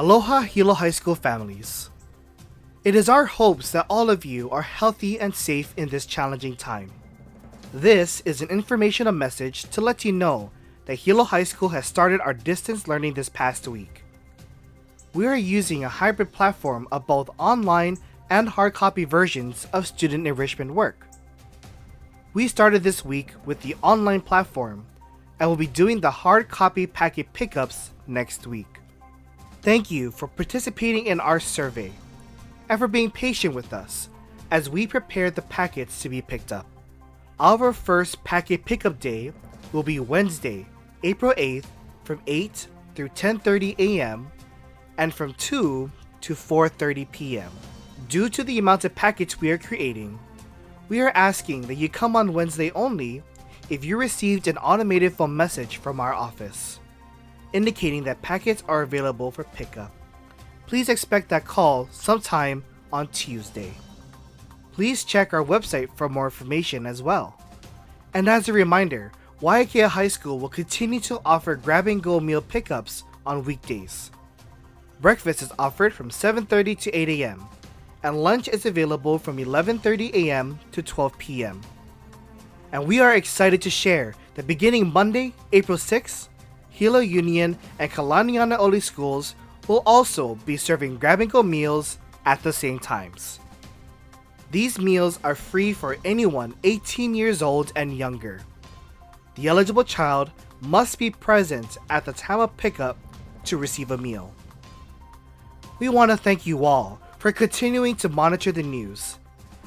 Aloha Hilo High School families. It is our hopes that all of you are healthy and safe in this challenging time. This is an informational message to let you know that Hilo High School has started our distance learning this past week. We are using a hybrid platform of both online and hard copy versions of student enrichment work. We started this week with the online platform and will be doing the hard copy packet pickups next week. Thank you for participating in our survey and for being patient with us as we prepare the packets to be picked up. Our first packet pickup day will be Wednesday, April 8th from 8 through 10:30 a.m. and from 2 to 4:30 p.m. Due to the amount of packets we are creating, we are asking that you come on Wednesday only if you received an automated phone message from our office indicating that packets are available for pickup. Please expect that call sometime on Tuesday. Please check our website for more information as well. And as a reminder, Waiakea High School will continue to offer grab-and-go meal pickups on weekdays. Breakfast is offered from 7:30 to 8 a.m. and lunch is available from 11:30 a.m. to 12 p.m. And we are excited to share that beginning Monday, April 6th, Hilo Union and Kalaniana Oli schools will also be serving grab-and-go meals at the same times. These meals are free for anyone 18 years old and younger. The eligible child must be present at the time of pickup to receive a meal. We want to thank you all for continuing to monitor the news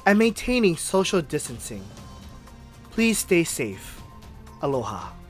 and maintaining social distancing. Please stay safe. Aloha.